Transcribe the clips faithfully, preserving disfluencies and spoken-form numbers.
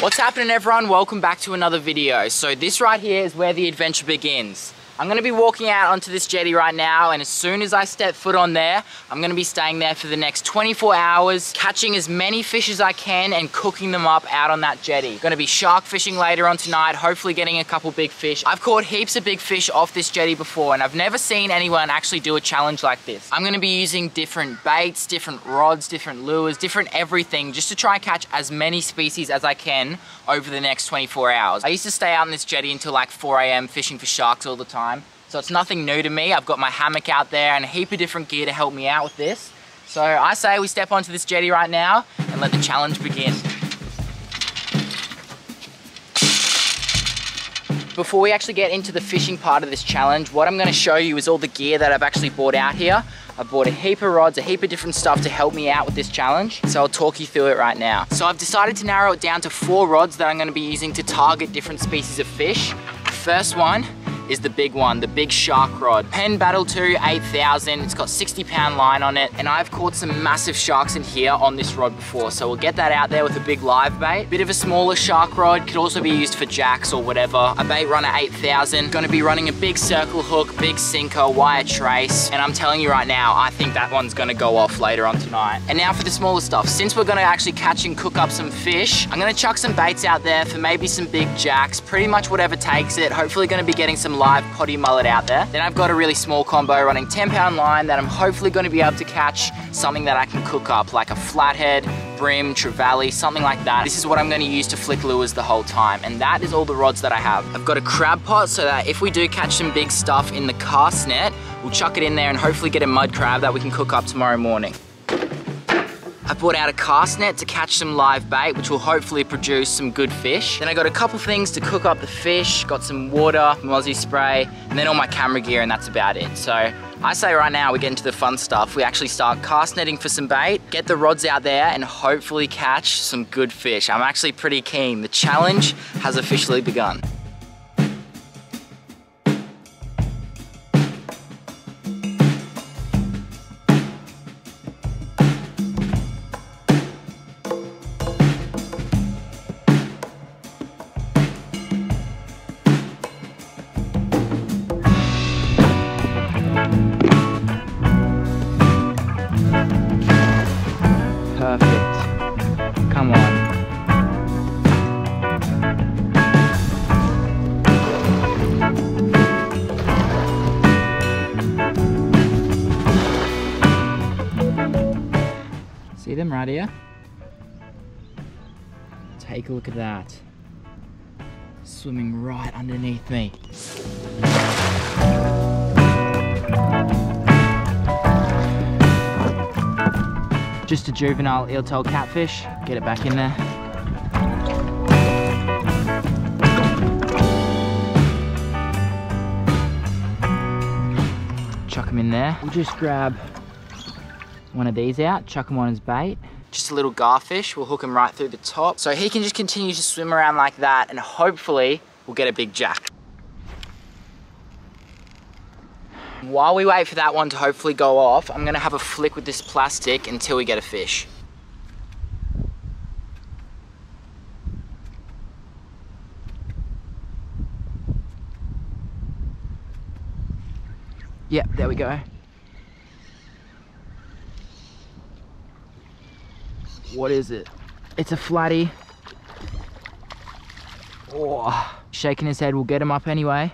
What's happening, everyone? Welcome back to another video. So this right here is where the adventure begins. I'm going to be walking out onto this jetty right now, and as soon as I step foot on there, I'm going to be staying there for the next twenty-four hours, catching as many fish as I can and cooking them up out on that jetty. Going to be shark fishing later on tonight, hopefully getting a couple big fish. I've caught heaps of big fish off this jetty before, and I've never seen anyone actually do a challenge like this. I'm going to be using different baits, different rods, different lures, different everything, just to try and catch as many species as I can over the next twenty-four hours. I used to stay out on this jetty until like four A M fishing for sharks all the time. So it's nothing new to me. I've got my hammock out there and a heap of different gear to help me out with this. So I say we step onto this jetty right now and let the challenge begin. Before we actually get into the fishing part of this challenge, what I'm going to show you is all the gear that I've actually bought out here. I bought a heap of rods, a heap of different stuff to help me out with this challenge. So I'll talk you through it right now. So I've decided to narrow it down to four rods that I'm going to be using to target different species of fish. The first one is the big one, the big shark rod. Penn Battle two eight thousand, it's got sixty pound line on it, and I've caught some massive sharks in here on this rod before, so we'll get that out there with a big live bait. Bit of a smaller shark rod, could also be used for jacks or whatever. A bait runner eight thousand, gonna be running a big circle hook, big sinker, wire trace, and I'm telling you right now, I think that one's gonna go off later on tonight. And now for the smaller stuff. Since we're gonna actually catch and cook up some fish, I'm gonna chuck some baits out there for maybe some big jacks, pretty much whatever takes it. Hopefully gonna be getting some live potty mullet out there. Then I've got a really small combo running ten pound line that I'm hopefully gonna be able to catch something that I can cook up, like a flathead, brim, trevally, something like that. This is what I'm gonna use to flick lures the whole time, and that is all the rods that I have. I've got a crab pot so that if we do catch some big stuff in the cast net, we'll chuck it in there and hopefully get a mud crab that we can cook up tomorrow morning. I brought out a cast net to catch some live bait, which will hopefully produce some good fish. Then I got a couple things to cook up the fish, got some water, some Aussie spray, and then all my camera gear, and that's about it. So I say right now we get into the fun stuff. We actually start cast netting for some bait, get the rods out there, and hopefully catch some good fish. I'm actually pretty keen. The challenge has officially begun. See them right here? Take a look at that. Swimming right underneath me. Just a juvenile eeltail catfish. Get it back in there. Chuck him in there. We'll just grab one of these out, chuck him on his bait. Just a little garfish, we'll hook him right through the top. So he can just continue to swim around like that, and hopefully we'll get a big jack. While we wait for that one to hopefully go off, I'm gonna have a flick with this plastic until we get a fish. Yep, there we go. What is it? It's a flatty. Oh, shaking his head, we'll get him up anyway.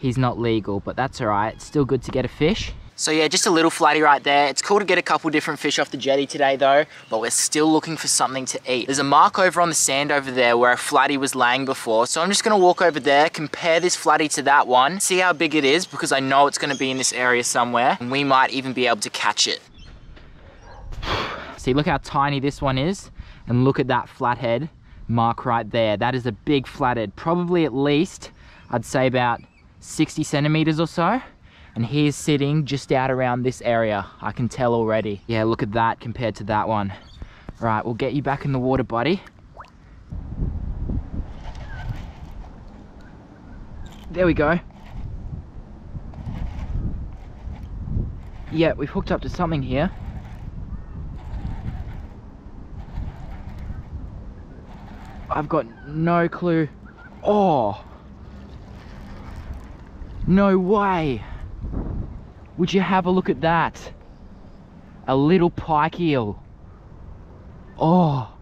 He's not legal, but that's all right. It's still good to get a fish. So yeah, just a little flatty right there. It's cool to get a couple different fish off the jetty today though, but we're still looking for something to eat. There's a mark over on the sand over there where a flatty was laying before. So I'm just gonna walk over there, compare this flatty to that one, see how big it is, because I know it's gonna be in this area somewhere, and we might even be able to catch it. See, look how tiny this one is, and look at that flathead mark right there. That is a big flathead, probably at least, I'd say about sixty centimeters or so. And he's sitting just out around this area, I can tell already. Yeah, look at that compared to that one. Right, we'll get you back in the water, buddy. There we go. Yeah, we've hooked up to something here. I've got no clue. Oh, no way. Would you have a look at that? A little pike eel. Oh,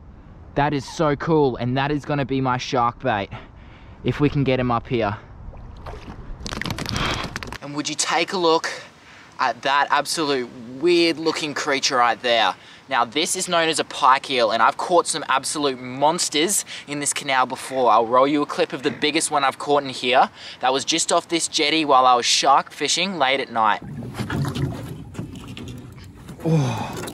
that is so cool, and that is going to be my shark bait if we can get him up here. And would you take a look at that absolute weird looking creature right there. Now this is known as a pike eel, and I've caught some absolute monsters in this canal before. I'll roll you a clip of the biggest one I've caught in here. That was just off this jetty while I was shark fishing late at night. Oh,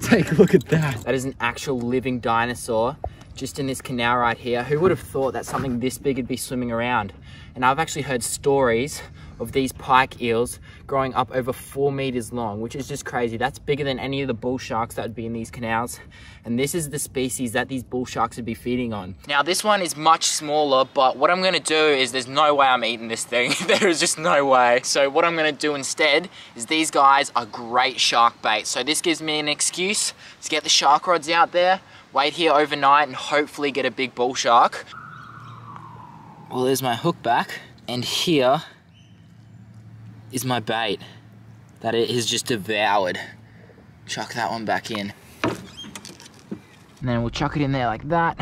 take a look at that. That is an actual living dinosaur just in this canal right here. Who would have thought that something this big would be swimming around? And I've actually heard stories of these pike eels growing up over four meters long, which is just crazy. That's bigger than any of the bull sharks that would be in these canals. And this is the species that these bull sharks would be feeding on. Now this one is much smaller, but what I'm gonna do is, there's no way I'm eating this thing. There is just no way. So what I'm gonna do instead is, these guys are great shark bait. So this gives me an excuse to get the shark rods out there, wait here overnight, and hopefully get a big bull shark. Well, there's my hook back, and here is my bait that it has just devoured. Chuck that one back in. And then we'll chuck it in there like that.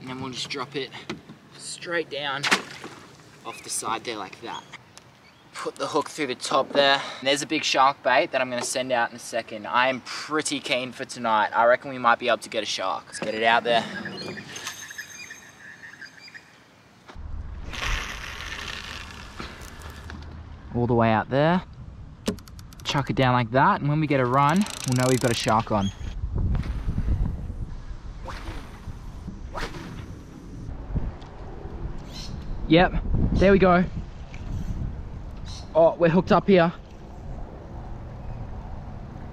And then we'll just drop it straight down off the side there like that. Put the hook through the top there. And there's a big shark bait that I'm gonna send out in a second. I am pretty keen for tonight. I reckon we might be able to get a shark. Let's get it out there. All the way out there. Chuck it down like that, and when we get a run, we'll know we've got a shark on. Yep, there we go. Oh, we're hooked up here.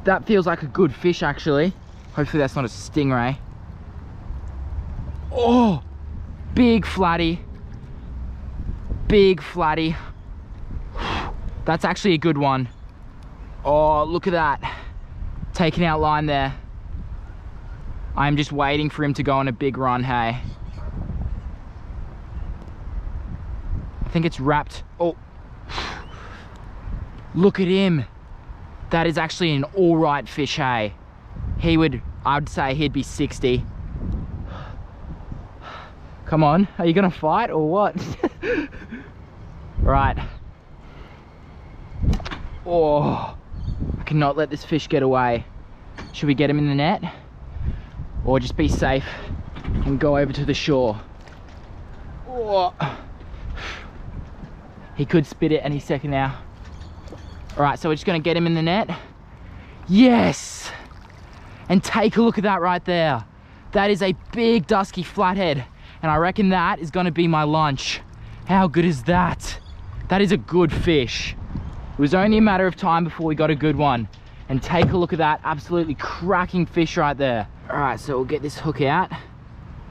That feels like a good fish, actually. Hopefully that's not a stingray. Oh, big flatty. Big flatty. That's actually a good one. Oh, look at that. Taking out line there. I'm just waiting for him to go on a big run, hey. I think it's wrapped. Oh, look at him. That is actually an all right fish, hey. He would, I'd say he'd be sixty. Come on, are you gonna fight or what? Right. Oh, I cannot let this fish get away. Should we get him in the net? Or just be safe and go over to the shore? Oh, he could spit it any second now. All right, so we're just gonna get him in the net. Yes! And take a look at that right there. That is a big dusky flathead. And I reckon that is gonna be my lunch. How good is that? That is a good fish. It was only a matter of time before we got a good one. And take a look at that absolutely cracking fish right there. All right, so we'll get this hook out.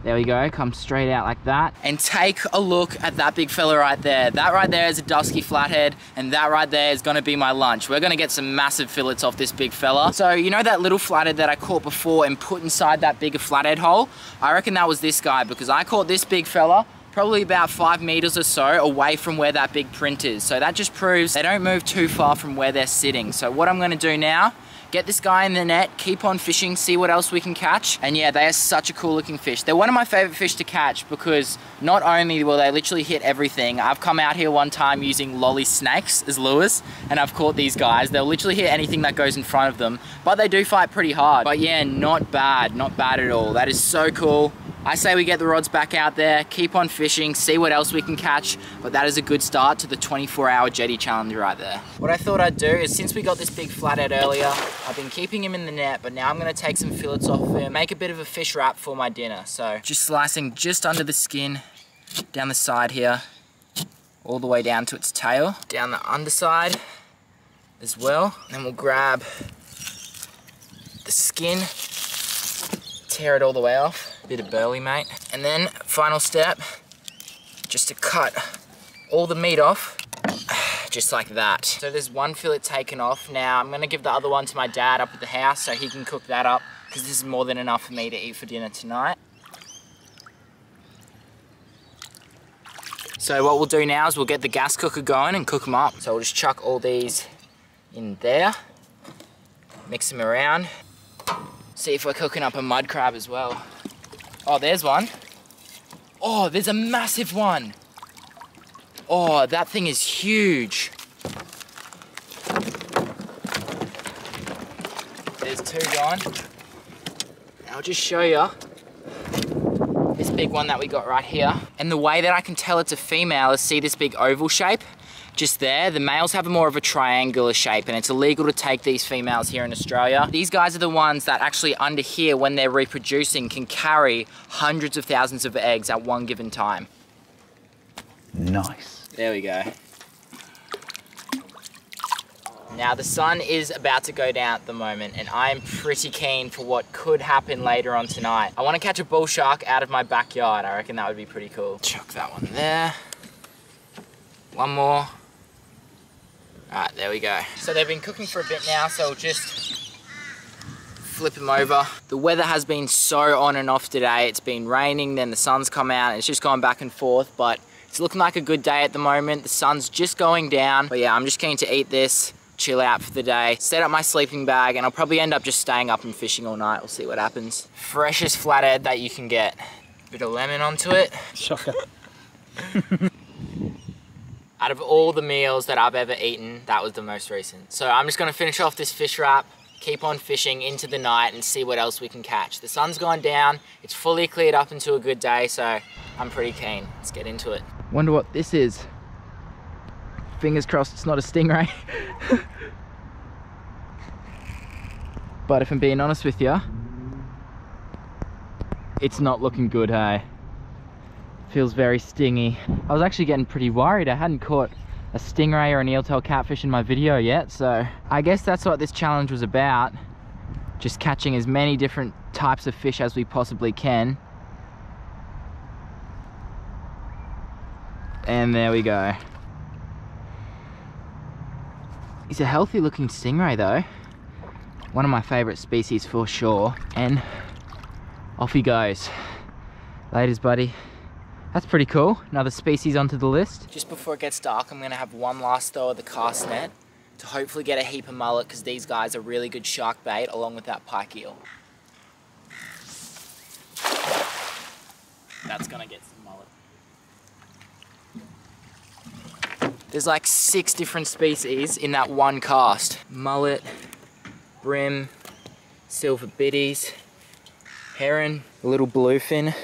There we go, comes straight out like that. And take a look at that big fella right there. That right there is a dusky flathead, and that right there is gonna be my lunch. We're gonna get some massive fillets off this big fella. So you know that little flathead that I caught before and put inside that bigger flathead hole? I reckon that was this guy, because I caught this big fella probably about five meters or so away from where that big print is. So that just proves they don't move too far from where they're sitting. So what I'm gonna do now, get this guy in the net, keep on fishing, see what else we can catch. And yeah, they are such a cool looking fish. They're one of my favorite fish to catch because not only will they literally hit everything, I've come out here one time using lolly snakes as lures, and I've caught these guys. They'll literally hit anything that goes in front of them, but they do fight pretty hard. But yeah, not bad, not bad at all. That is so cool. I say we get the rods back out there, keep on fishing, see what else we can catch, but that is a good start to the twenty-four hour jetty challenge right there. What I thought I'd do is, since we got this big flathead earlier, I've been keeping him in the net, but now I'm gonna take some fillets off him, make a bit of a fish wrap for my dinner. So just slicing just under the skin, down the side here, all the way down to its tail, down the underside as well. And then we'll grab the skin, tear it all the way off. Bit of burley, mate. And then, final step, just to cut all the meat off, just like that. So there's one fillet taken off. Now, I'm gonna give the other one to my dad up at the house so he can cook that up, because this is more than enough for me to eat for dinner tonight. So what we'll do now is we'll get the gas cooker going and cook them up. So we'll just chuck all these in there, mix them around, see if we're cooking up a mud crab as well. Oh, there's one. Oh, there's a massive one. Oh, that thing is huge. There's two gone. I'll just show you this big one that we got right here. And the way that I can tell it's a female is, see this big oval shape just there? The males have a more of a triangular shape, and it's illegal to take these females here in Australia. These guys are the ones that actually under here, when they're reproducing, can carry hundreds of thousands of eggs at one given time. Nice. There we go. Now the sun is about to go down at the moment, and I am pretty keen for what could happen later on tonight. I want to catch a bull shark out of my backyard. I reckon that would be pretty cool. Chuck that one there. One more. Alright, there we go. So they've been cooking for a bit now, so we'll just flip them over. The weather has been so on and off today. It's been raining, then the sun's come out, and it's just gone back and forth, but it's looking like a good day at the moment. The sun's just going down. But yeah, I'm just keen to eat this, chill out for the day, set up my sleeping bag, and I'll probably end up just staying up and fishing all night. We'll see what happens. Freshest flathead that you can get. Bit of lemon onto it. Shocker. Out of all the meals that I've ever eaten, that was the most recent. So I'm just gonna finish off this fish wrap, keep on fishing into the night, and see what else we can catch. The sun's gone down, it's fully cleared up into a good day, so I'm pretty keen. Let's get into it. Wonder what this is. Fingers crossed it's not a stingray. But if I'm being honest with you, it's not looking good, hey? Feels very stingy. I was actually getting pretty worried. I hadn't caught a stingray or an eeltail catfish in my video yet, so I guess that's what this challenge was about. Just catching as many different types of fish as we possibly can. And there we go. He's a healthy looking stingray though. One of my favorite species for sure. And off he goes. Laters, buddy. That's pretty cool. Another species onto the list. Just before it gets dark, I'm gonna have one last throw of the cast net to hopefully get a heap of mullet, because these guys are really good shark bait along with that pike eel. That's gonna get some mullet. There's like six different species in that one cast. Mullet, brim, silver biddies, heron, little bluefin.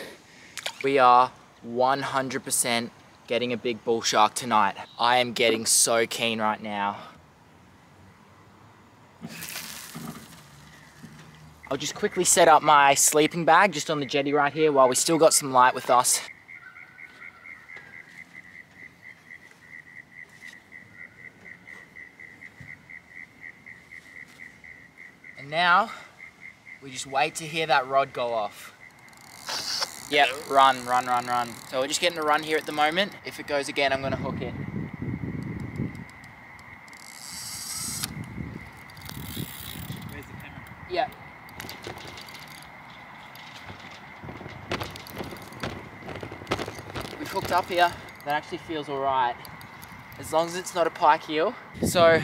We are one hundred percent getting a big bull shark tonight. I am getting so keen right now. I'll just quickly set up my sleeping bag just on the jetty right here while we still got some light with us. And now, we just wait to hear that rod go off. Yep, run, run, run, run. So we're just getting a run here at the moment. If it goes again, I'm gonna hook it. Where's the camera? Yep. We've hooked up here. That actually feels all right. As long as it's not a pike eel. So,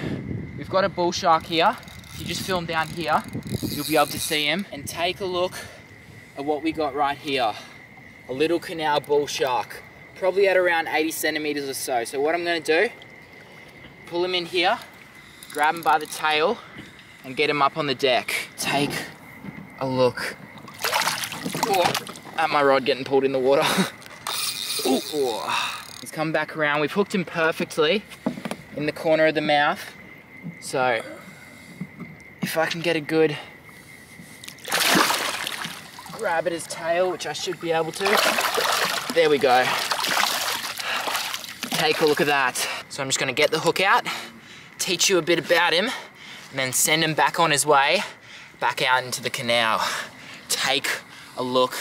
we've got a bull shark here. If you just film down here, you'll be able to see him. And take a look at what we got right here. A little canal bull shark, probably at around eighty centimeters or so. So what I'm gonna do, pull him in here, grab him by the tail, and get him up on the deck. Take a look. Oh, at my rod getting pulled in the water. Ooh, oh. He's come back around. We've hooked him perfectly in the corner of the mouth. So, if I can get a good grab at his tail, which I should be able to. There we go. Take a look at that. So I'm just gonna get the hook out, teach you a bit about him, and then send him back on his way, back out into the canal. Take a look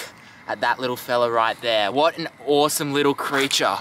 at that little fella right there. What an awesome little creature.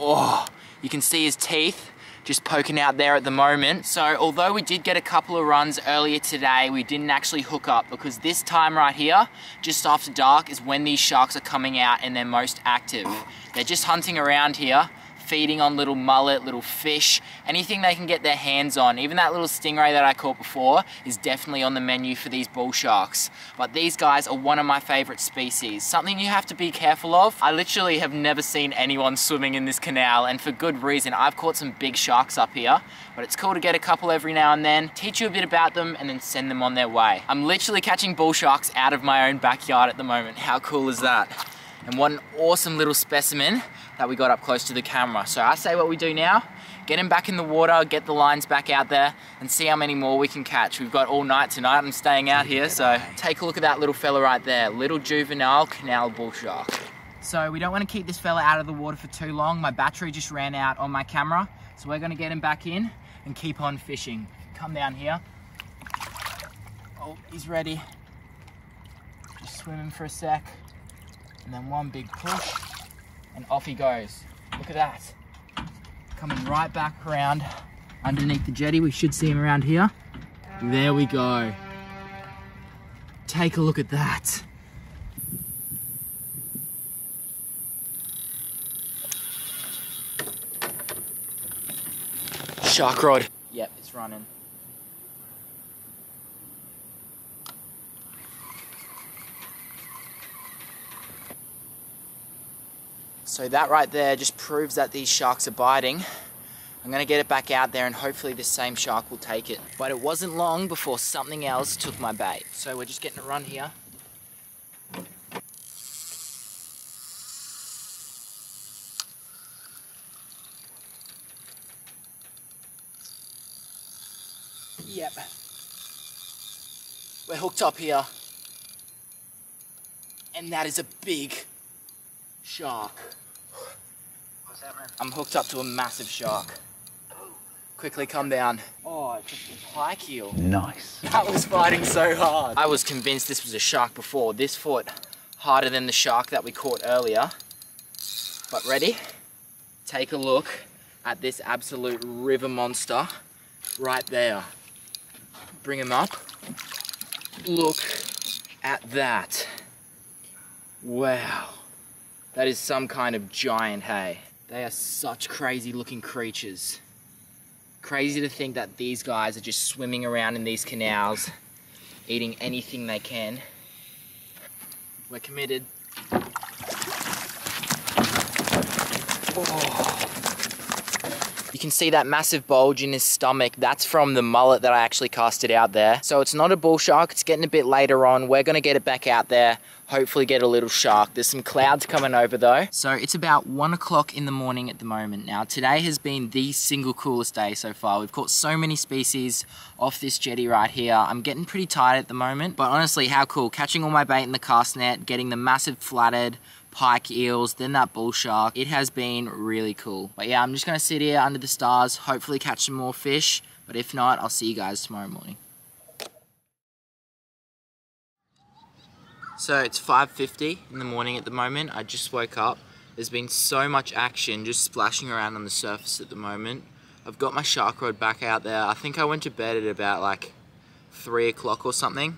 Oh, you can see his teeth just poking out there at the moment. So although we did get a couple of runs earlier today, we didn't actually hook up, because this time right here, just after dark, is when these sharks are coming out and they're most active. They're just hunting around here, feeding on little mullet, little fish, anything they can get their hands on. Even that little stingray that I caught before is definitely on the menu for these bull sharks. But these guys are one of my favorite species. Something you have to be careful of. I literally have never seen anyone swimming in this canal, and for good reason. I've caught some big sharks up here, but it's cool to get a couple every now and then, teach you a bit about them, and then send them on their way. I'm literally catching bull sharks out of my own backyard at the moment. How cool is that? And what an awesome little specimen that we got up close to the camera. So I say what we do now, get him back in the water, get the lines back out there, and see how many more we can catch. We've got all night tonight. I'm staying out here, so take a look at that little fella right there. Little juvenile canal bull shark. So we don't want to keep this fella out of the water for too long. My battery just ran out on my camera, so we're going to get him back in and keep on fishing. Come down here. Oh, he's ready. Just swim him for a sec. And then one big push, and off he goes. Look at that. Coming right back around underneath the jetty. We should see him around here. There we go. Take a look at that. Shark rod. Yep, it's running. So that right there just proves that these sharks are biting. I'm gonna get it back out there and hopefully the same shark will take it. But it wasn't long before something else took my bait. So we're just getting a run here. Yep. We're hooked up here. And that is a big shark. I'm hooked up to a massive shark. Quickly come down. Oh, it's a pike eel. Nice. That was fighting so hard. I was convinced this was a shark before. This fought harder than the shark that we caught earlier. But ready? Take a look at this absolute river monster right there. Bring him up. Look at that. Wow. That is some kind of giant, hey. They are such crazy looking creatures. Crazy to think that these guys are just swimming around in these canals, eating anything they can. We're committed. Oh. You can see that massive bulge in his stomach. That's from the mullet that I actually casted out there. So it's not a bull shark, it's getting a bit later on. We're gonna get it back out there, hopefully get a little shark. There's some clouds coming over though. So it's about one o'clock in the morning at the moment. Now today has been the single coolest day so far. We've caught so many species off this jetty right here. I'm getting pretty tired at the moment, but honestly, how cool. Catching all my bait in the cast net, getting the massive flathead, pike eels, then that bull shark. It has been really cool. But yeah, I'm just gonna sit here under the stars, hopefully catch some more fish, but if not, I'll see you guys tomorrow morning. So it's five fifty in the morning at the moment. I just woke up. There's been so much action just splashing around on the surface at the moment. I've got my shark rod back out there. I think I went to bed at about like three o'clock or something.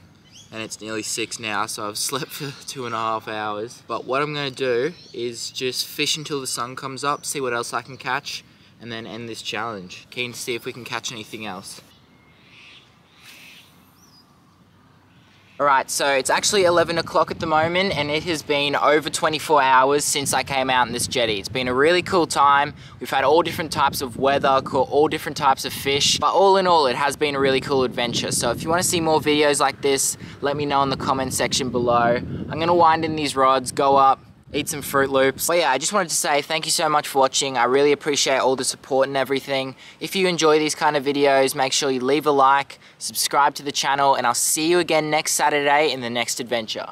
And it's nearly six now, so I've slept for two and a half hours. But what I'm gonna do is just fish until the sun comes up, see what else I can catch, and then end this challenge. Keen to see if we can catch anything else. All right, so it's actually eleven o'clock at the moment, and it has been over twenty-four hours since I came out in this jetty. It's been a really cool time. We've had all different types of weather, caught all different types of fish, but all in all, it has been a really cool adventure. So if you want to see more videos like this, let me know in the comment section below. I'm gonna wind in these rods, go up, eat some Fruit Loops. But yeah, I just wanted to say thank you so much for watching. I really appreciate all the support and everything. If you enjoy these kind of videos, make sure you leave a like, subscribe to the channel, and I'll see you again next Saturday in the next adventure.